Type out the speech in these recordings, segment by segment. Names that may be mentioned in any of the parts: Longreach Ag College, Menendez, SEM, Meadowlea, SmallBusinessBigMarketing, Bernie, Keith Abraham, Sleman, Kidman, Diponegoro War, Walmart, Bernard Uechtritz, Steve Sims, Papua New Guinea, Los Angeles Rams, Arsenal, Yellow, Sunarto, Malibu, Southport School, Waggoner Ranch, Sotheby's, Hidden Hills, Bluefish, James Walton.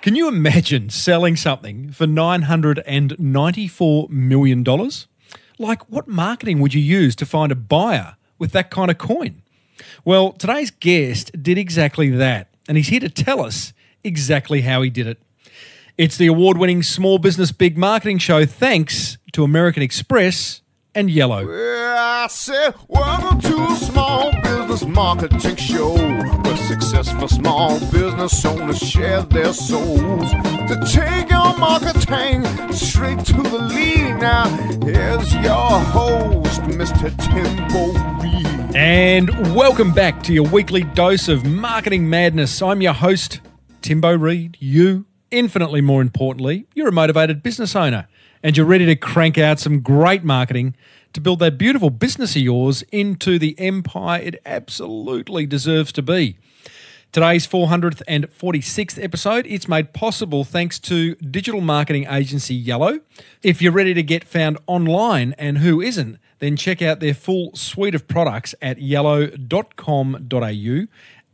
Can you imagine selling something for $994 million? Like, what marketing would you use to find a buyer with that kind of coin? Well, today's guest did exactly that, and he's here to tell us exactly how he did it. It's the award-winning Small Business Big Marketing Show, thanks to American Express and Yellow. Well, I said, welcome to a Small Business Marketing Show, where successful small business owners share their souls to take your marketing straight to the lead. Now, here's your host, Mr. Tim Reid. And welcome back to your weekly dose of marketing madness. I'm your host, Timbo Reid. You, infinitely more importantly, you're a motivated business owner and you're ready to crank out some great marketing to build that beautiful business of yours into the empire it absolutely deserves to be. Today's 446th episode, it's made possible thanks to digital marketing agency Yellow. If you're ready to get found online, and who isn't, then check out their full suite of products at yellow.com.au.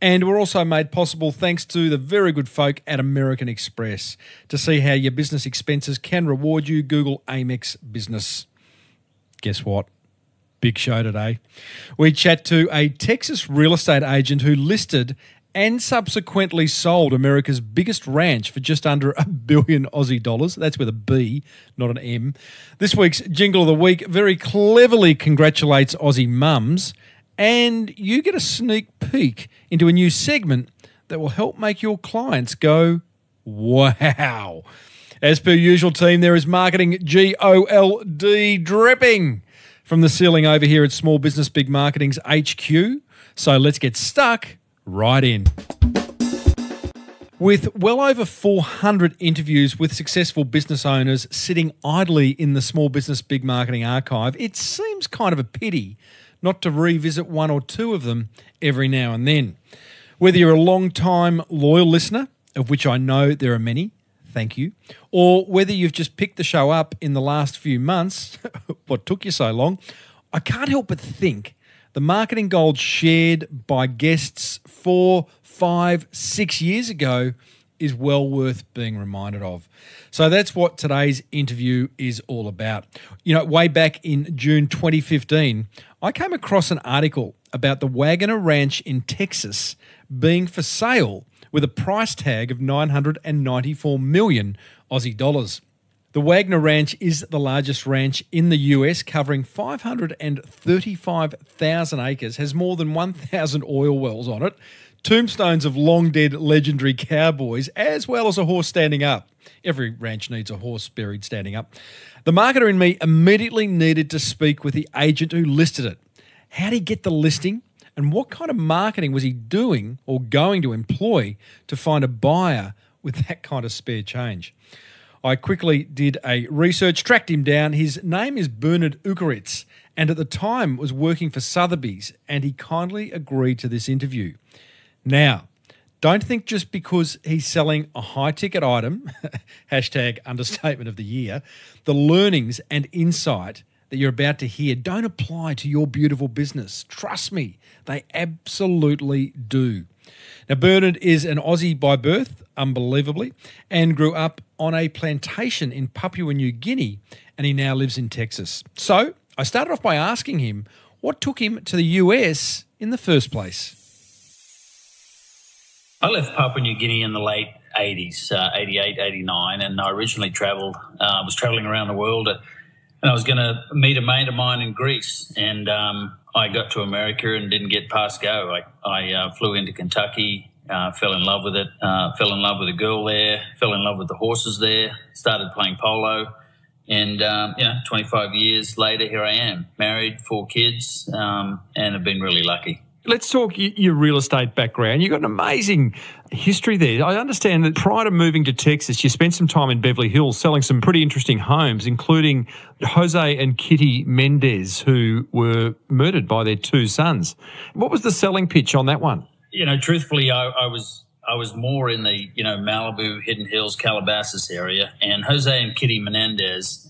And we're also made possible thanks to the very good folk at American Express. To see how your business expenses can reward you, Google Amex Business. Guess what? Big show today. We chat to a Texas real estate agent who listed and subsequently sold America's biggest ranch for just under $1 billion. That's with a B, not an M. This week's Jingle of the Week very cleverly congratulates Aussie mums. And you get a sneak peek into a new segment that will help make your clients go, wow. As per usual, team, there is marketing G-O-L-D dripping from the ceiling over here at Small Business Big Marketing's HQ. So let's get stuck right in. With well over 400 interviews with successful business owners sitting idly in the Small Business Big Marketing archive, it seems kind of a pity not to revisit one or two of them every now and then. Whether you're a long-time loyal listener, of which I know there are many, thank you, or whether you've just picked the show up in the last few months, what took you so long, I can't help but think the marketing gold shared by guests 4, 5, 6 years ago is well worth being reminded of. So that's what today's interview is all about. You know, way back in June 2015, I came across an article about the Waggoner Ranch in Texas being for sale with a price tag of 994 million Aussie dollars. The Waggoner Ranch is the largest ranch in the US, covering 535,000 acres, has more than 1,000 oil wells on it, tombstones of long-dead legendary cowboys, as well as a horse standing up. Every ranch needs a horse buried standing up. The marketer in me immediately needed to speak with the agent who listed it. How did he get the listing, and what kind of marketing was he doing or going to employ to find a buyer with that kind of spare change? I quickly did a research, tracked him down. His name is Bernard Uechtritz, and at the time was working for Sotheby's, and he kindly agreed to this interview. Now, don't think just because he's selling a high-ticket item, hashtag understatement of the year, the learnings and insight that you're about to hear don't apply to your beautiful business. Trust me, they absolutely do. Now, Bernard is an Aussie by birth, unbelievably, and grew up on a plantation in Papua New Guinea, and he now lives in Texas. So I started off by asking him what took him to the US in the first place. I left Papua New Guinea in the late 80s, 88, 89, and I originally was traveling around the world, and I was going to meet a mate of mine in Greece, and I got to America and didn't get past go. I flew into Kentucky, fell in love with it, fell in love with a girl there, fell in love with the horses there, started playing polo, and 25 years later, here I am, married, 4 kids, and I've been really lucky. Let's talk your real estate background. You've got an amazing history there. I understand that prior to moving to Texas, you spent some time in Beverly Hills selling some pretty interesting homes, including Jose and Kitty Menendez, who were murdered by their 2 sons. What was the selling pitch on that one? You know, truthfully, I was more in the, Malibu, Hidden Hills, Calabasas area. And Jose and Kitty Menendez,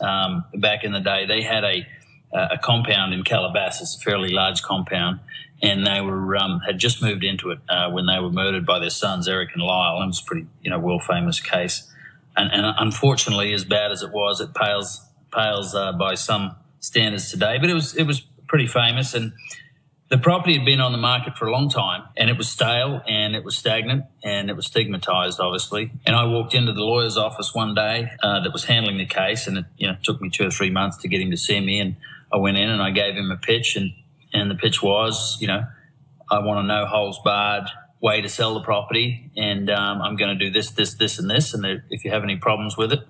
back in the day, they had a a compound in Calabasas, a fairly large compound, and they were had just moved into it when they were murdered by their sons, Eric and Lyle. It was a pretty, world famous case, and unfortunately, as bad as it was, it pales by some standards today. But it was pretty famous, and the property had been on the market for a long time, and it was stale, and it was stagnant, and it was stigmatized, obviously. And I walked into the lawyer's office one day that was handling the case, and it took me 2 or 3 months to get him to see me. And I went in and I gave him a pitch, and the pitch was, I want a no-holds-barred way to sell the property, and I'm going to do this, this, this, and this, and if you have any problems with it,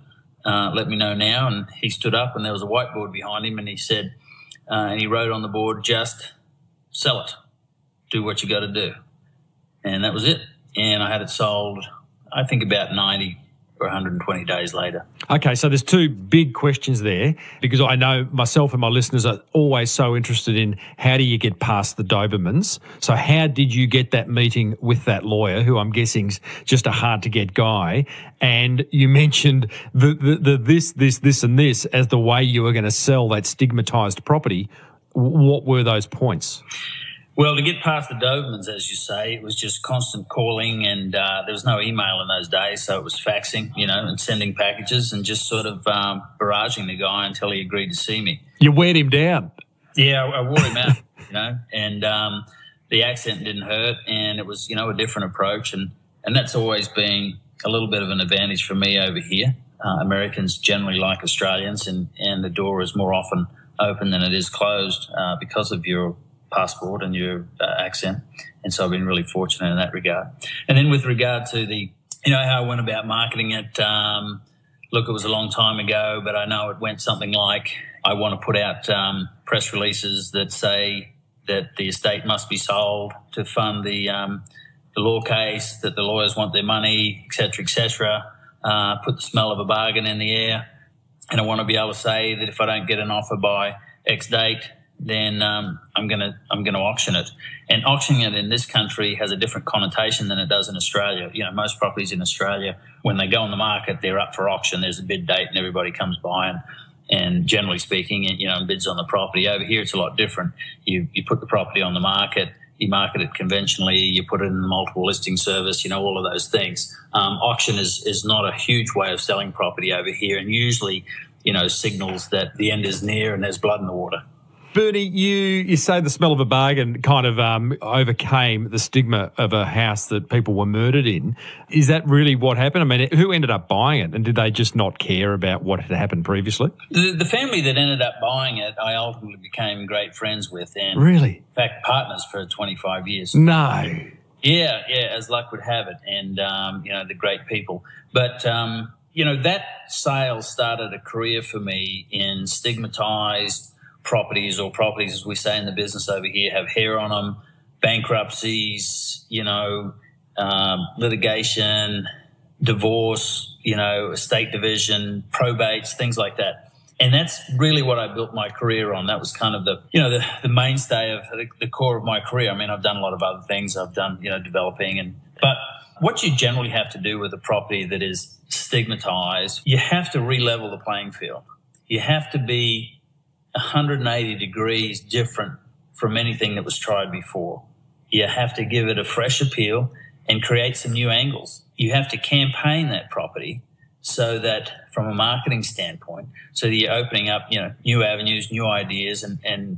let me know now. And he stood up, and there was a whiteboard behind him, and he said, and he wrote on the board, just sell it, do what you got to do. And that was it. And I had it sold, I think, about 90 or 120 days later. Okay, so there's two big questions there, because I know myself and my listeners are always so interested in how do you get past the Dobermans. So how did you get that meeting with that lawyer, who I'm guessing's just a hard-to-get guy, and you mentioned the this, this, this, and this as the way you were going to sell that stigmatised property. What were those points? Well, to get past the Dobermans, as you say, it was just constant calling, and there was no email in those days, so it was faxing, and sending packages and just sort of barraging the guy until he agreed to see me. You weared him down. Yeah, I wore him out, and the accent didn't hurt, and it was, a different approach, and that's always been a little bit of an advantage for me over here. Americans generally like Australians, and the door is more often open than it is closed because of your passport and your accent. And so I've been really fortunate in that regard. And then with regard to the, how I went about marketing it, look, it was a long time ago, but I know it went something like, I want to put out press releases that say that the estate must be sold to fund the law case, that the lawyers want their money, et cetera, et cetera. Put the smell of a bargain in the air. And I want to be able to say that if I don't get an offer by X date, then I'm gonna auction it. And auctioning it in this country has a different connotation than it does in Australia. Most properties in Australia, when they go on the market, they're up for auction. There's a bid date, and everybody comes by and generally speaking, bids on the property. Over here, it's a lot different. You put the property on the market. You market it conventionally, you put it in the multiple listing service, all of those things. Auction is not a huge way of selling property over here, and usually, signals that the end is near and there's blood in the water. Bernie, you say the smell of a bargain kind of overcame the stigma of a house that people were murdered in. Is that really what happened? I mean, who ended up buying it, and did they just not care about what had happened previously? The family that ended up buying it, I ultimately became great friends with, and really, in fact, partners for 25 years. No. Yeah, as luck would have it, and, the great people. But, that sale started a career for me in stigmatised properties, or properties, as we say in the business over here, have hair on them, bankruptcies, litigation, divorce, estate division, probates, things like that. And that's really what I built my career on. That was kind of the mainstay of the core of my career. I mean, I've done a lot of other things. I've done, developing, but what you generally have to do with a property that is stigmatized, you have to re-level the playing field. You have to be 180 degrees different from anything that was tried before. You have to give it a fresh appeal and create some new angles. You have to campaign that property so that, from a marketing standpoint, so that you're opening up, new avenues, new ideas, and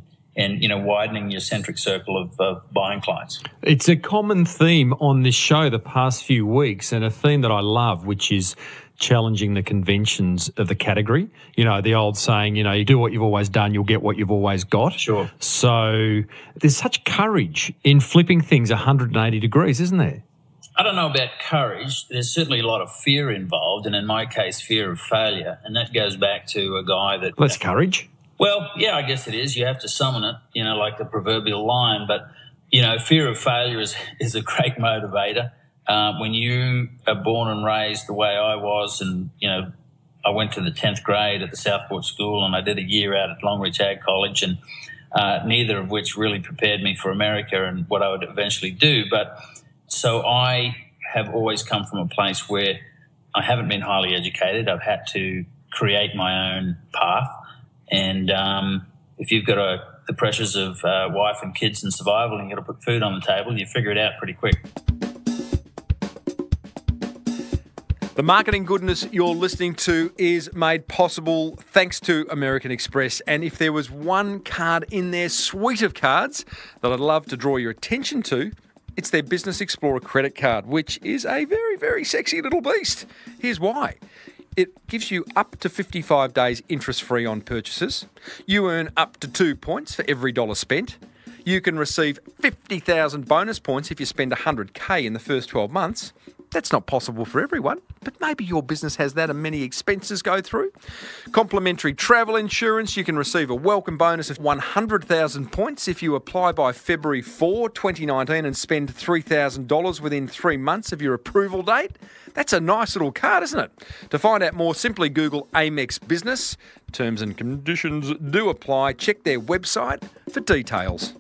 widening your centric circle of buying clients. It's a common theme on this show the past few weeks, and a theme that I love, which is challenging the conventions of the category. The old saying, you do what you've always done, you'll get what you've always got. Sure. So there's such courage in flipping things 180 degrees, isn't there? I don't know about courage. There's certainly a lot of fear involved, and in my case, fear of failure. And that goes back to a guy that... Well, that's courage. Well, yeah, I guess it is. You have to summon it, like the proverbial lion. But, fear of failure is a great motivator. When you are born and raised the way I was, and, I went to the 10th grade at the Southport School, and I did a year out at Longreach Ag College, and neither of which really prepared me for America and what I would eventually do. But so I have always come from a place where I haven't been highly educated. I've had to create my own path. And if you've got the pressures of wife and kids and survival and you've got to put food on the table, you figure it out pretty quick. The marketing goodness you're listening to is made possible thanks to American Express. And if there was one card in their suite of cards that I'd love to draw your attention to, it's their Business Explorer credit card, which is a very, very sexy little beast. Here's why. It gives you up to 55 days interest-free on purchases. You earn up to 2 points for every dollar spent. You can receive 50,000 bonus points if you spend 100K in the first 12 months. That's not possible for everyone, but maybe your business has that and many expenses go through. Complimentary travel insurance. You can receive a welcome bonus of 100,000 points if you apply by February 4, 2019 and spend $3,000 within 3 months of your approval date. That's a nice little card, isn't it? To find out more, simply Google Amex Business. Terms and conditions do apply. Check their website for details.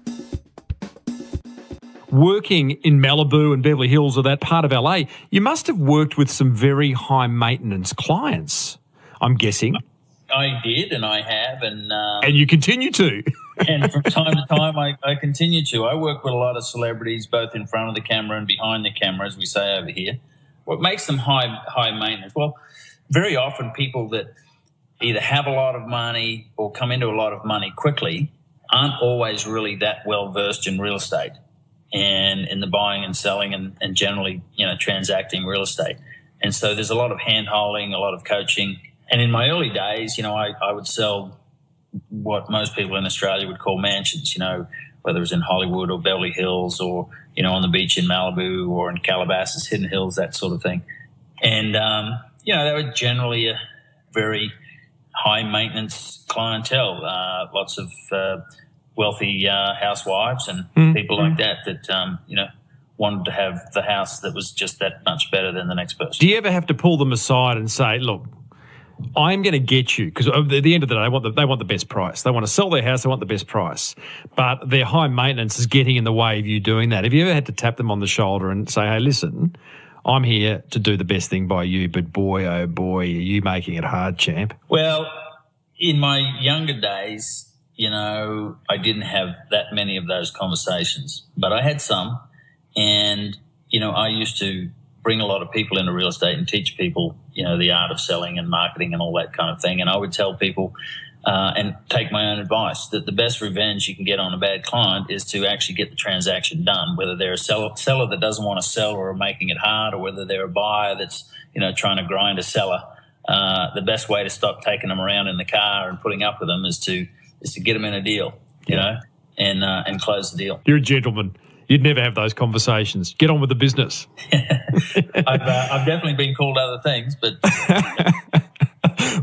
Working in Malibu and Beverly Hills or that part of LA, you must have worked with some very high maintenance clients, I'm guessing. I did, and I have. And you continue to. And from time to time, I continue to. I work with a lot of celebrities, both in front of the camera and behind the camera, as we say over here. What makes them high maintenance? Well, very often people that either have a lot of money or come into a lot of money quickly aren't always really that well-versed in real estate and in the buying and selling and generally, you know, transacting real estate. And so there's a lot of hand-holding, a lot of coaching. And in my early days, you know, I would sell what most people in Australia would call mansions, you know, whether it was in Hollywood or Beverly Hills or, you know, on the beach in Malibu or in Calabasas, Hidden Hills, that sort of thing. And, you know, they were generally a very high-maintenance clientele, lots of wealthy housewives and people like that you know, wanted to have the house that was just that much better than the next person. Do you ever have to pull them aside and say, look, I'm going to get you, because at the end of the day, they want the best price. They want to sell their house, they want the best price. But their high maintenance is getting in the way of you doing that. Have you ever had to tap them on the shoulder and say, hey, listen, I'm here to do the best thing by you, but boy, oh boy, are you making it hard, champ? Well, in my younger days, you know, I didn't have that many of those conversations, but I had some. And, you know, I used to bring a lot of people into real estate and teach people, you know, the art of selling and marketing and all that kind of thing. And I would tell people and take my own advice that the best revenge you can get on a bad client is to actually get the transaction done, whether they're a seller that doesn't want to sell or are making it hard, or whether they're a buyer that's, you know, trying to grind a seller. The best way to stop taking them around in the car and putting up with them is to get them in a deal, you know, and close the deal. You're a gentleman. You'd never have those conversations. Get on with the business. I've definitely been called other things, but...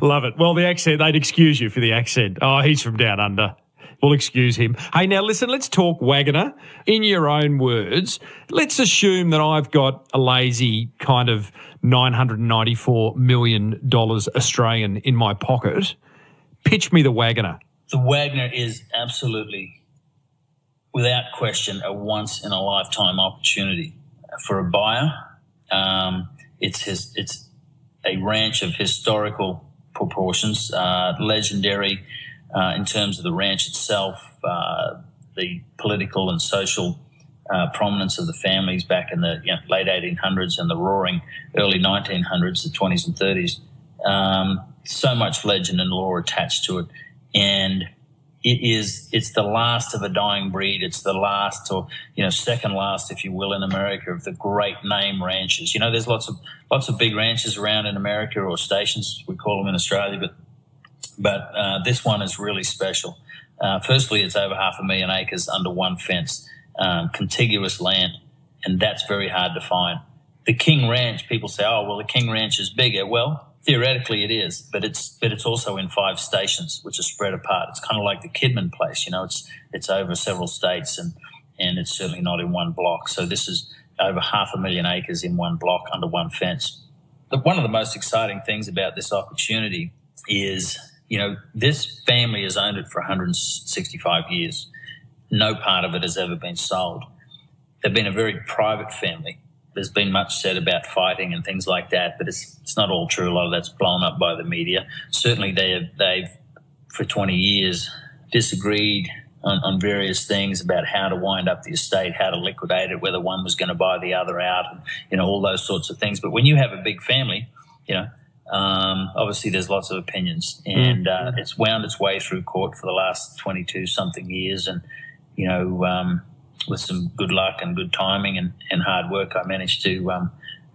Love it. Well, the accent, they'd excuse you for the accent. Oh, he's from down under. We'll excuse him. Hey, now listen, let's talk Waggoner. In your own words, let's assume that I've got a lazy kind of $994 million Australian in my pocket. Pitch me the Waggoner. The Waggoner is absolutely, without question, a once-in-a-lifetime opportunity for a buyer. It's a ranch of historical proportions, legendary in terms of the ranch itself, the political and social prominence of the families back in the late 1800s and the roaring early 1900s, the 20s and 30s. So much legend and lore attached to it. And it's the last of a dying breed. It's the last, or, you know, second last, if you will, in America of the great name ranches. You know, there's lots of big ranches around in America, or stations, we call them in Australia, but this one is really special. Firstly, it's over 500,000 acres under one fence, contiguous land, and that's very hard to find. The King Ranch, people say, oh, well, the King Ranch is bigger. Well, theoretically, it is, but it's also in 5 stations, which are spread apart. It's kind of like the Kidman place, you know. It's over several states, and it's certainly not in one block. So this is over 500,000 acres in one block under one fence. But one of the most exciting things about this opportunity is, you know, this family has owned it for 165 years. No part of it has ever been sold. They've been a very private family. There's been much said about fighting and things like that, but it's not all true. A lot of that's blown up by the media. Certainly, they've for 20 years disagreed on various things about how to wind up the estate, how to liquidate it, whether one was going to buy the other out, and, you know, all those sorts of things. But when you have a big family, you know, obviously there's lots of opinions, and it's wound its way through court for the last 22-something years. And, you know, with some good luck and good timing and hard work, I managed to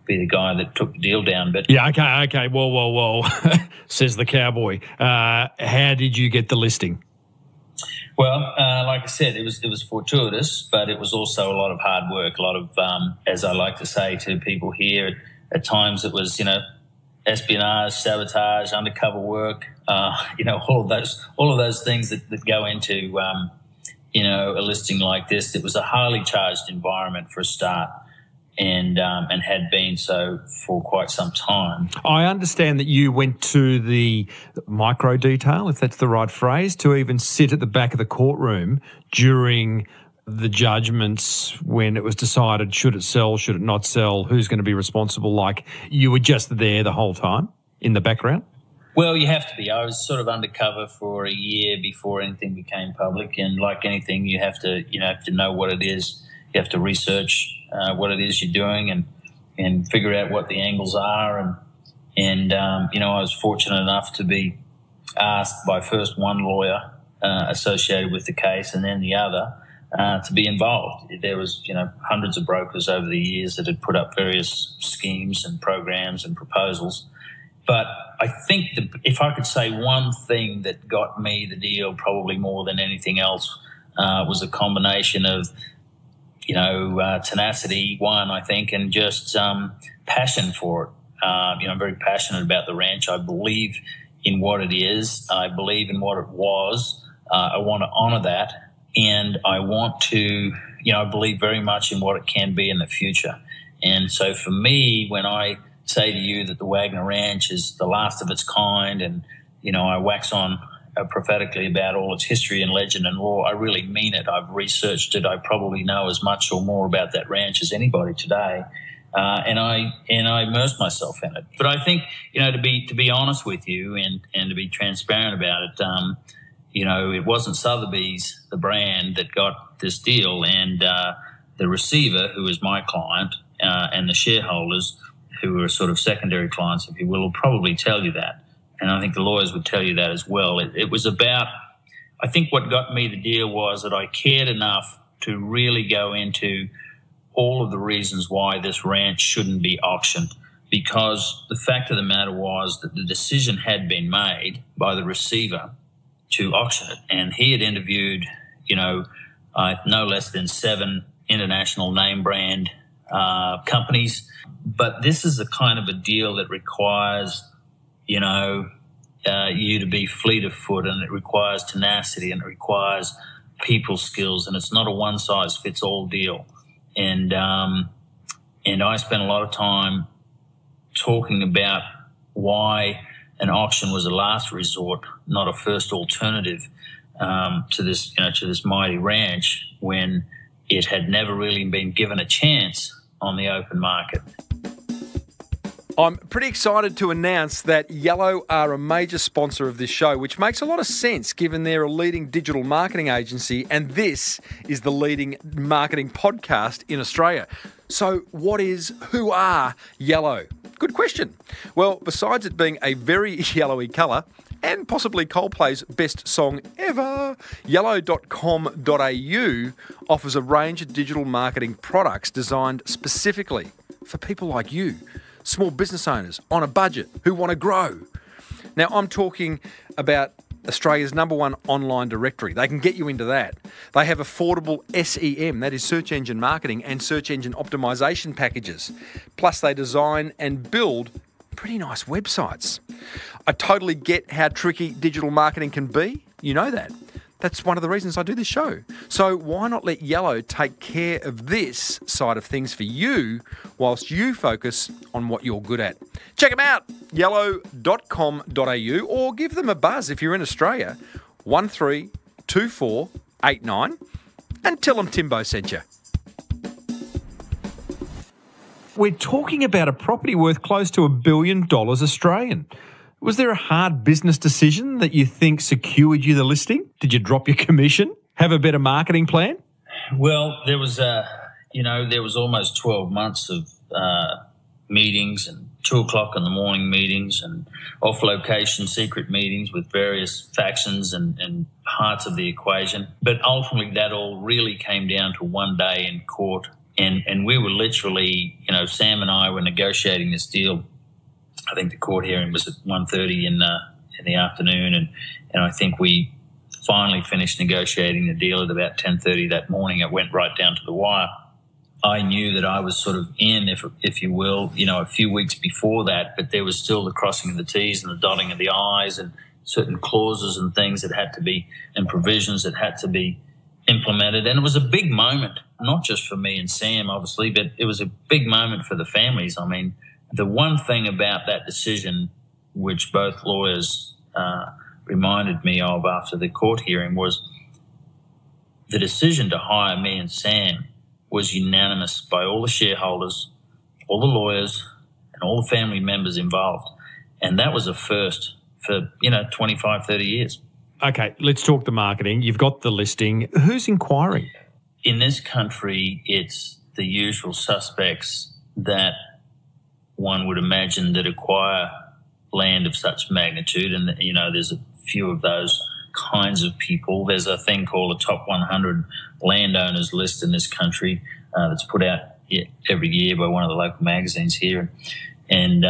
be the guy that took the deal down. But yeah, okay, whoa, says the cowboy. How did you get the listing? Well, like I said, it was fortuitous, but it was also a lot of hard work, a lot of, as I like to say to people here, at times it was, you know, espionage, sabotage, undercover work, you know, all of those things that go into, you know, a listing like this. It was a highly charged environment for a start, and had been so for quite some time. I understand that you went to the micro detail, if that's the right phrase, to even sit at the back of the courtroom during the judgments when it was decided should it sell, should it not sell, who's going to be responsible. Like, you were just there the whole time in the background? Well, you have to be. I was sort of undercover for a year before anything became public, and like anything, you have to, you know, what it is. You have to research what it is you're doing, and figure out what the angles are, and you know, I was fortunate enough to be asked by first one lawyer associated with the case, and then the other to be involved. There was, you know, hundreds of brokers over the years that had put up various schemes and programs and proposals. But I think that if I could say one thing that got me the deal, probably more than anything else, was a combination of, you know, tenacity, one, I think, and just passion for it. You know, I'm very passionate about the ranch. I believe in what it is. I believe in what it was. I want to honor that. And I want to, you know, I believe very much in what it can be in the future. And so for me, when I say to you that the Waggoner Ranch is the last of its kind, and, you know, I wax on prophetically about all its history and legend and lore, I really mean it. I've researched it. I probably know as much or more about that ranch as anybody today. And I immersed myself in it. But I think, you know, to be honest with you and to be transparent about it, you know, it wasn't Sotheby's, the brand, that got this deal, and the receiver, who is my client, and the shareholders, who are sort of secondary clients, if you will probably tell you that. And I think the lawyers would tell you that as well. It was about, I think what got me the deal was that I cared enough to really go into all of the reasons why this ranch shouldn't be auctioned, because the fact of the matter was that the decision had been made by the receiver to auction it. And he had interviewed, you know, no less than 7 international name brand companies. But this is the kind of a deal that requires, you know, you to be fleet of foot, and it requires tenacity, and it requires people skills, and it's not a one-size-fits-all deal. And I spent a lot of time talking about why an auction was a last resort, not a first alternative to this mighty ranch, when it had never really been given a chance on the open market. I'm pretty excited to announce that Yellow are a major sponsor of this show, which makes a lot of sense given they're a leading digital marketing agency, and this is the leading marketing podcast in Australia. So who are Yellow? Good question. Well, besides it being a very yellowy colour, and possibly Coldplay's best song ever, yellow.com.au offers a range of digital marketing products designed specifically for people like you, small business owners on a budget who want to grow. Now, I'm talking about Australia's #1 online directory. They can get you into that. They have affordable SEM, that is search engine marketing and search engine optimization packages. Plus, they design and build pretty nice websites. I totally get how tricky digital marketing can be. You know that. That's one of the reasons I do this show. So why not let Yellow take care of this side of things for you whilst you focus on what you're good at? Check them out, yellow.com.au, or give them a buzz if you're in Australia, 132489, and tell them Timbo sent you. We're talking about a property worth close to $1 billion Australian. Was there a hard business decision that you think secured you the listing? Did you drop your commission? Have a better marketing plan? Well, there was there was almost 12 months of meetings and 2 o'clock in the morning meetings and off-location secret meetings with various factions and parts of the equation. But ultimately that all really came down to one day in court. And we were literally, Sam and I were negotiating this deal. I think the court hearing was at 1:30 in the afternoon. And I think we finally finished negotiating the deal at about 10:30 that morning. It went right down to the wire. I knew that I was sort of in, if you will, a few weeks before that, but there was still the crossing of the T's and the dotting of the I's and certain clauses and things that had to be, and provisions that had to be implemented. And it was a big moment, not just for me and Sam, obviously, but it was a big moment for the families. I mean, the one thing about that decision, which both lawyers reminded me of after the court hearing, was the decision to hire me and Sam was unanimous by all the shareholders, all the lawyers, and all the family members involved. And that was a first for, 25, 30 years. Okay, let's talk the marketing. You've got the listing. Who's inquiring? In this country, it's the usual suspects that one would imagine that acquire land of such magnitude. And, there's a few of those kinds of people. There's a thing called a top 100 landowners list in this country that's put out every year by one of the local magazines here. And,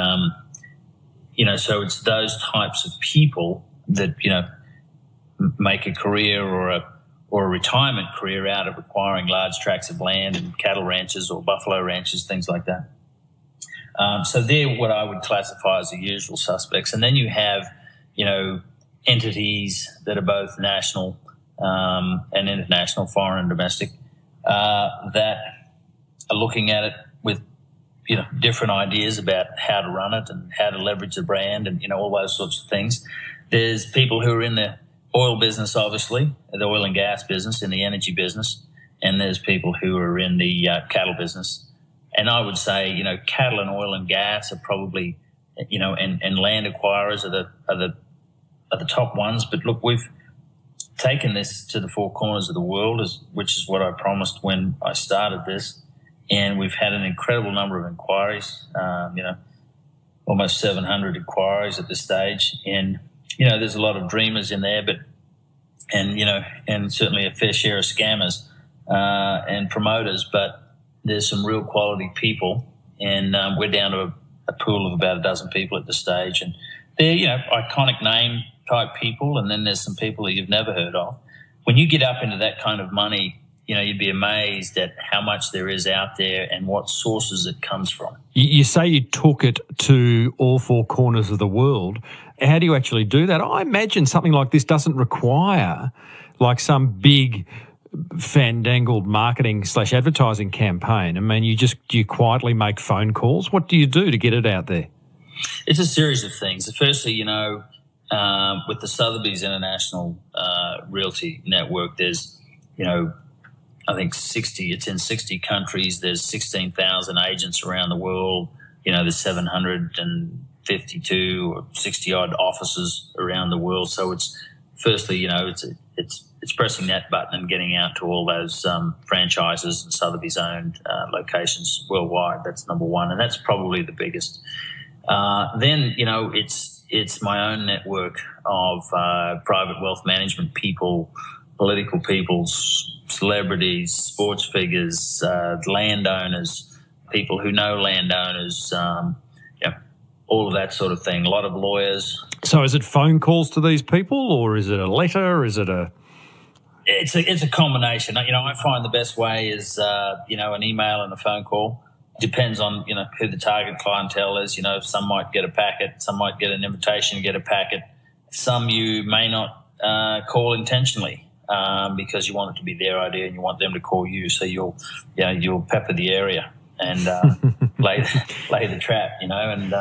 so it's those types of people that, make a career or a retirement career out of acquiring large tracts of land and cattle ranches or buffalo ranches, things like that. So they're what I would classify as the usual suspects. And then you have, entities that are both national and international, foreign and domestic, that are looking at it with, different ideas about how to run it and how to leverage the brand and, all those sorts of things. There's people who are in the oil business, obviously, the oil and gas business, in the energy business, and there's people who are in the cattle business. And I would say, cattle and oil and gas are probably, and land acquirers are the top ones. But look, we've taken this to the four corners of the world, which is what I promised when I started this. And we've had an incredible number of inquiries, almost 700 inquiries at this stage. And, there's a lot of dreamers in there, and certainly a fair share of scammers and promoters, but there's some real quality people. And we're down to a pool of about a dozen people at this stage. And they're, iconic name type people, and then there's some people that you've never heard of. When you get up into that kind of money, you'd be amazed at how much there is out there and what sources it comes from. You say you took it to all four corners of the world. How do you actually do that? I imagine something like this doesn't require like some big fandangled marketing / advertising campaign. I mean, you quietly make phone calls. What do you do to get it out there? It's a series of things. Firstly, with the Sotheby's International Realty Network, there's, I think it's in 60 countries. There's 16,000 agents around the world. There's 752 or 60 odd offices around the world. So it's firstly, it's pressing that button and getting out to all those franchises and Sotheby's owned locations worldwide. That's number one. And that's probably the biggest. Then, it's my own network of private wealth management people, political people, celebrities, sports figures, landowners, people who know landowners, all of that sort of thing, a lot of lawyers. So is it phone calls to these people, or is it a letter, or is it a... It's a combination. I find the best way is, an email and a phone call. Depends on, who the target clientele is. Some might get a packet, some might get an invitation to get a packet. Some you may not call intentionally because you want it to be their idea and you want them to call you. So you'll pepper the area and lay the trap, and...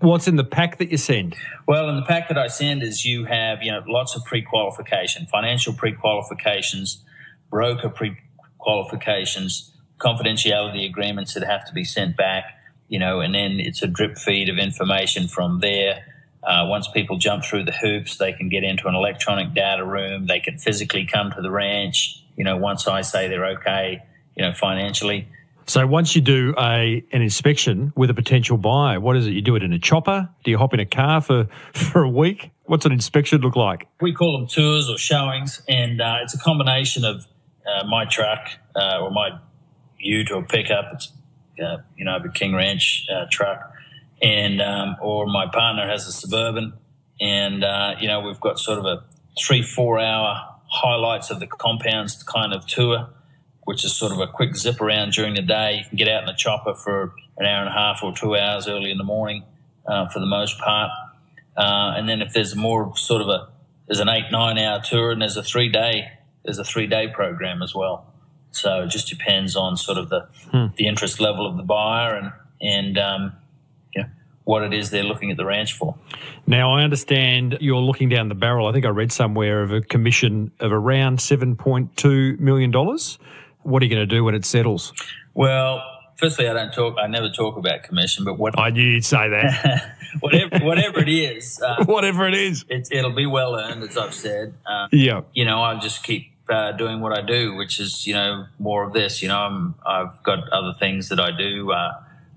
What's in the pack that you send? Well, in the pack that I send is you have, lots of pre-qualification, financial pre-qualifications, broker pre-qualifications, confidentiality agreements that have to be sent back, and then it's a drip feed of information from there. Once people jump through the hoops, they can get into an electronic data room. They can physically come to the ranch, you know, once I say they're okay, you know, financially. So once you do an inspection with a potential buyer, what is it? You do it in a chopper? Do you hop in a car for a week? What's an inspection look like? We call them tours or showings, and it's a combination of my truck or my ute or pickup. It's, you know, a King Ranch truck, and or my partner has a Suburban, and, you know, we've got sort of a 3-4 hour highlights of the compounds kind of tour, which is sort of a quick zip around during the day. You can get out in the chopper for an hour and a half or 2 hours early in the morning for the most part. And then if there's more sort of a, there's an 8-9 hour tour, and there's a 3-day, program as well. So it just depends on sort of the interest level of the buyer and you know, what it is they're looking at the ranch for. Now, I understand you're looking down the barrel. I think I read somewhere of a commission of around $7.2 million. What are you going to do when it settles? Well, firstly, I never talk about commission, but what I knew you'd say that. whatever it is, whatever it is, it'll be well earned, as I've said. Yeah, you know, I just keep doing what I do, which is, you know, more of this. You know, I've got other things that I do.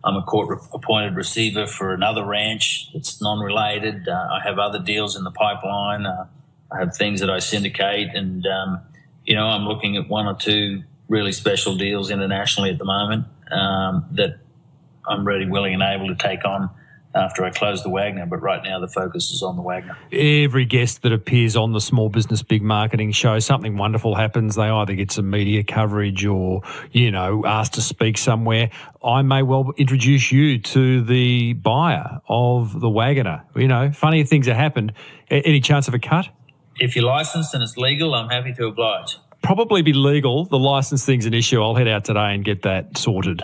I'm a court-appointed receiver for another ranch that's non-related. I have other deals in the pipeline. I have things that I syndicate, and you know, I'm looking at 1 or 2. Really special deals internationally at the moment that I'm really willing and able to take on after I close the Waggoner, but right now the focus is on the Waggoner. Every guest that appears on the Small Business Big Marketing show, something wonderful happens. They either get some media coverage or, you know, asked to speak somewhere. I may well introduce you to the buyer of the Waggoner. You know, funny things have happened. Any chance of a cut? If you're licensed and it's legal, I'm happy to oblige. Probably be legal. The license thing's an issue. I'll head out today and get that sorted.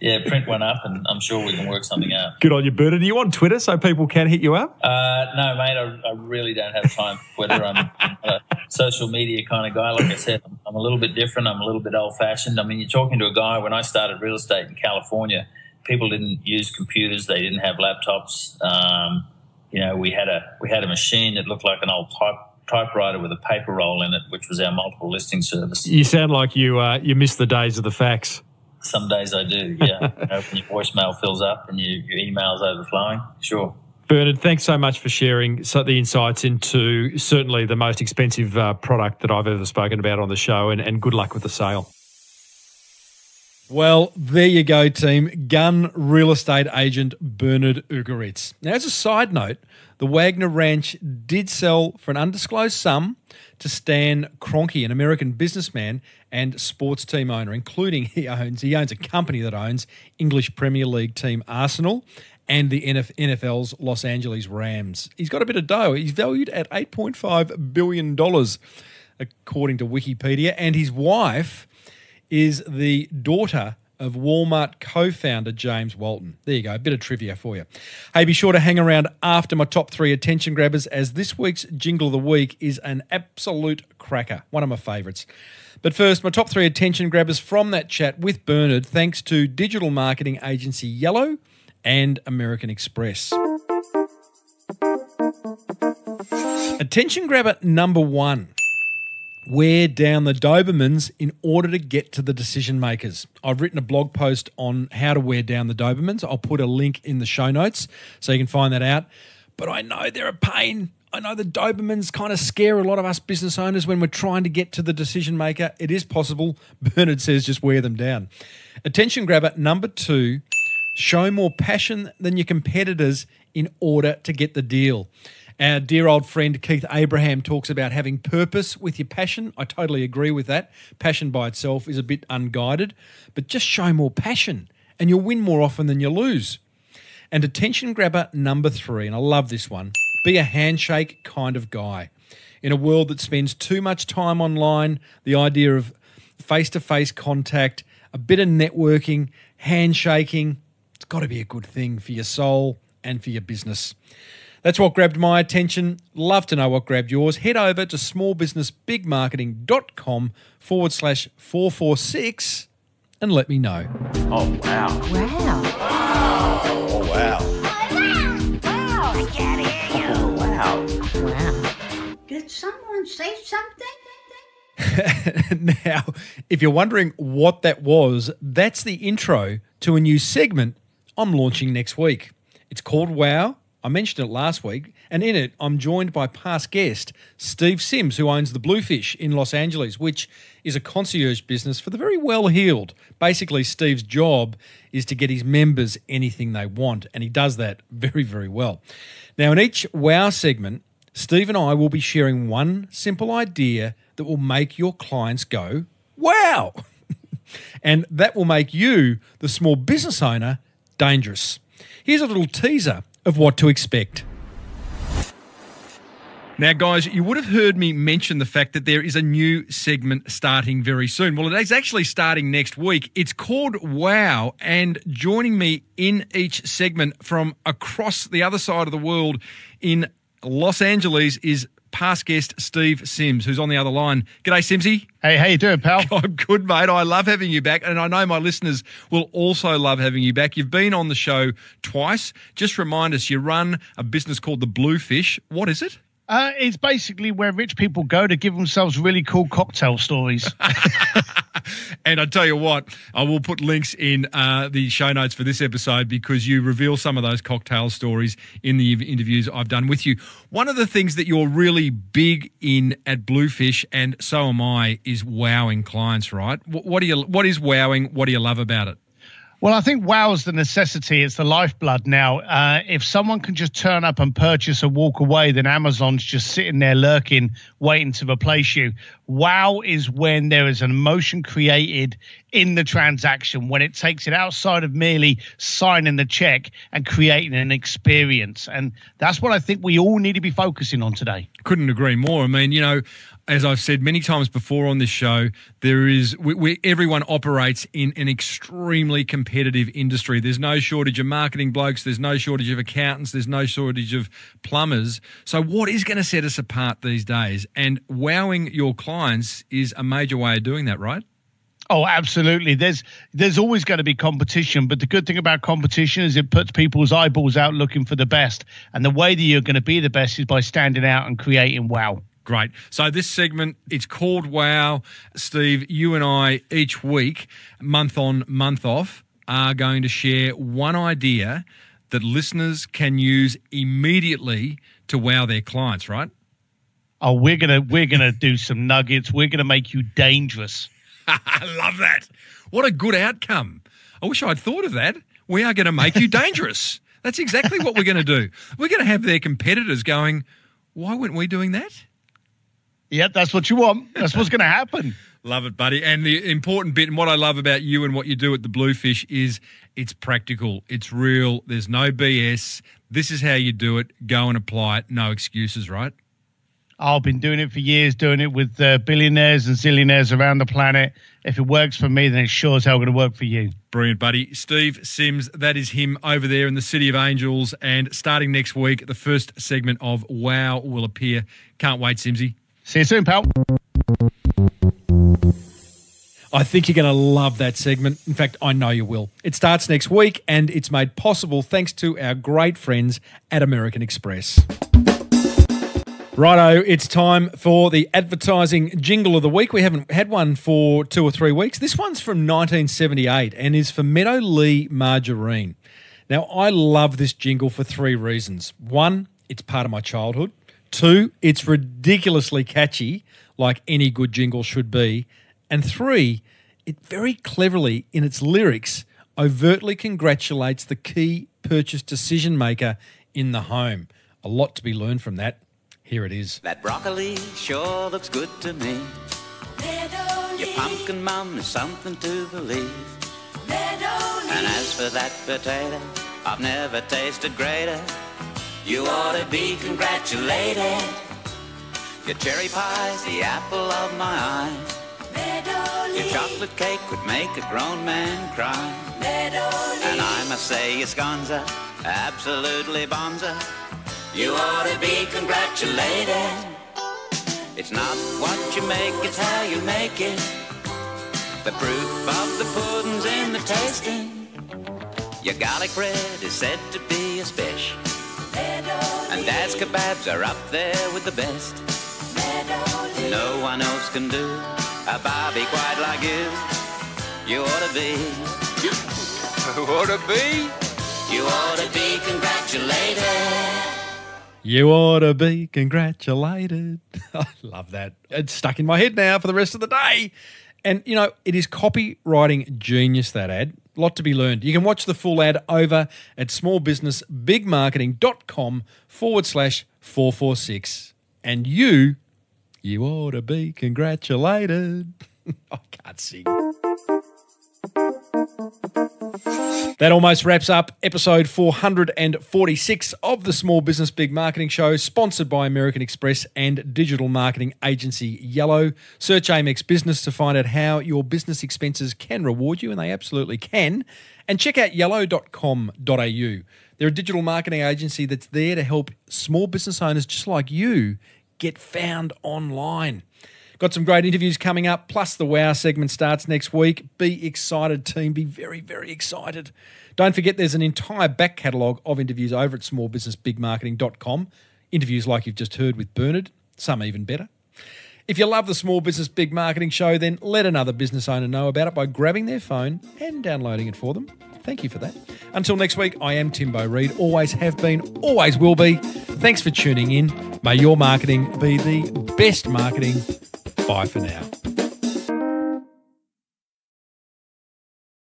Yeah, print one up, and I'm sure we can work something out. Good on you, Bernard. Are you on Twitter so people can hit you up? No, mate, I really don't have time for Twitter. I'm a social media kind of guy. Like I said, I'm a little bit different. I'm a little bit old-fashioned. I mean, you're talking to a guy, when I started real estate in California, people didn't use computers. They didn't have laptops. You know, we had a machine that looked like an old typewriter with a paper roll in it, which was our multiple listing service. You sound like you miss the days of the fax. Some days I do, yeah. You know, when your voicemail fills up and your email's overflowing, sure. Bernard, thanks so much for sharing the insights into certainly the most expensive product that I've ever spoken about on the show, and good luck with the sale. Well, there you go, team. Gun real estate agent Bernard Uechtritz. Now, as a side note, the Waggoner Ranch did sell for an undisclosed sum to Stan Kroenke, an American businessman and sports team owner, including he owns a company that owns English Premier League team Arsenal and the NFL's Los Angeles Rams. He's got a bit of dough. He's valued at $8.5 billion, according to Wikipedia, and his wife is the daughter of Walmart co-founder James Walton. There you go, a bit of trivia for you. Hey, be sure to hang around after my top 3 attention grabbers, as this week's Jingle of the Week is an absolute cracker, one of my favourites. But first, my top 3 attention grabbers from that chat with Bernard, thanks to digital marketing agency Yellow and American Express. Attention grabber number 1. Wear down the Dobermans in order to get to the decision makers. I've written a blog post on how to wear down the Dobermans. I'll put a link in the show notes so you can find that out. But I know they're a pain. I know the Dobermans kind of scare a lot of us business owners when we're trying to get to the decision maker. It is possible. Bernard says just wear them down. Attention grabber number 2, show more passion than your competitors in order to get the deal. Our dear old friend Keith Abraham talks about having purpose with your passion. I totally agree with that. Passion by itself is a bit unguided, but just show more passion and you'll win more often than you lose. And attention grabber number 3, and I love this one, be a handshake kind of guy. In a world that spends too much time online, the idea of face-to-face contact, a bit of networking, handshaking, it's got to be a good thing for your soul and for your business. That's what grabbed my attention. Love to know what grabbed yours. Head over to smallbusinessbigmarketing.com/446 and let me know. Oh, wow. Wow. Wow. Oh, wow. Wow. Wow. Did someone say something? Now, if you're wondering what that was, that's the intro to a new segment I'm launching next week. It's called Wow. I mentioned it last week, and in it, I'm joined by past guest Steve Sims, who owns the Bluefish in Los Angeles, which is a concierge business for the very well-heeled. Basically, Steve's job is to get his members anything they want, and he does that very, very well. Now, in each Wow segment, Steve and I will be sharing one simple idea that will make your clients go, wow! And that will make you, the small business owner, dangerous. Here's a little teaser of what to expect. Now, guys, you would have heard me mention the fact that there is a new segment starting very soon. Well, it is actually starting next week. It's called Wow, and joining me in each segment from across the other side of the world in Los Angeles is past guest Steve Sims, who's on the other line. G'day, Simsy. Hey, how you doing, pal? I'm good, mate. I love having you back, and I know my listeners will also love having you back. You've been on the show twice. Just remind us, you run a business called the Bluefish. What is it? It's basically where rich people go to give themselves really cool cocktail stories. And I tell you what, I will put links in the show notes for this episode because you reveal some of those cocktail stories in the interviews I've done with you. One of the things that you're really big in at Bluefish, and so am I, is wowing clients, right? What is wowing? What do you love about it? Well, I think wow is the necessity. It's the lifeblood now. If someone can just turn up and purchase and walk away, then Amazon's just sitting there lurking, waiting to replace you. Wow is when there is an emotion created in the transaction, when it takes it outside of merely signing the check and creating an experience. And that's what I think we all need to be focusing on today. Couldn't agree more. I mean, you know, as I've said many times before on this show, there is everyone operates in an extremely competitive industry. There's no shortage of marketing blokes. There's no shortage of accountants. There's no shortage of plumbers. So what is going to set us apart these days? And wowing your clients is a major way of doing that, right? Oh, absolutely. There's always going to be competition, but the good thing about competition is it puts people's eyeballs out looking for the best. And the way that you're going to be the best is by standing out and creating wow. Great. So this segment, it's called Wow. Steve, you and I each week, month on, month off, are going to share one idea that listeners can use immediately to wow their clients, right? Oh, we're gonna do some nuggets. We're gonna make you dangerous. I love that. What a good outcome. I wish I'd thought of that. We are going to make you dangerous. That's exactly what we're going to do. We're going to have their competitors going, why weren't we doing that? Yep, that's what you want. That's what's going to happen. Love it, buddy. And the important bit, and what I love about you and what you do at the Bluefish is it's practical. It's real. There's no BS. This is how you do it. Go and apply it. No excuses, right? I've been doing it for years, doing it with billionaires and zillionaires around the planet. If it works for me, then it's sure as hell going to work for you. Brilliant, buddy. Steve Sims, that is him over there in the City of Angels. And starting next week, the first segment of Wow will appear. Can't wait, Simsy. See you soon, pal. I think you're going to love that segment. In fact, I know you will. It starts next week, and it's made possible thanks to our great friends at American Express. Righto, it's time for the advertising jingle of the week. We haven't had one for 2 or 3 weeks. This one's from 1978 and is for Meadowlea margarine. Now, I love this jingle for 3 reasons. 1, it's part of my childhood. 2, it's ridiculously catchy, like any good jingle should be. And 3, it very cleverly, in its lyrics, overtly congratulates the key purchase decision maker in the home. A lot to be learned from that. Here it is. That broccoli sure looks good to me. Meadowlea. Your pumpkin mum is something to believe. Meadowlea. And as for that potato, I've never tasted greater. You ought to be congratulated. Your cherry pie's the apple of my eye. Meadowlea. Your chocolate cake would make a grown man cry. Meadowlea. And I must say your scones are absolutely bonza. You ought to be congratulated. It's not what you make, it's how you make it. The proof of the pudding's in the tasting. Your garlic bread is said to be a special. And Dad's kebabs are up there with the best. No one else can do a bobby quite like you. You ought to be. You ought to be. You ought to be congratulated. You ought to be congratulated. I love that. It's stuck in my head now for the rest of the day. And, you know, it is copywriting genius, that ad. A lot to be learned. You can watch the full ad over at smallbusinessbigmarketing.com/446. And you ought to be congratulated. I can't sing. That almost wraps up episode 446 of the Small Business Big Marketing Show, sponsored by American Express and digital marketing agency Yellow. Search AMX Business to find out how your business expenses can reward you, and they absolutely can. And check out yellow.com.au. They're a digital marketing agency that's there to help small business owners just like you get found online. Got some great interviews coming up, plus the WOW segment starts next week. Be excited, team. Be very, very excited. Don't forget there's an entire back catalogue of interviews over at smallbusinessbigmarketing.com. Interviews like you've just heard with Bernard, some even better. If you love the Small Business Big Marketing Show, then let another business owner know about it by grabbing their phone and downloading it for them. Thank you for that. Until next week, I am Timbo Reid. Always have been, always will be. Thanks for tuning in. May your marketing be the best marketing. Bye for now.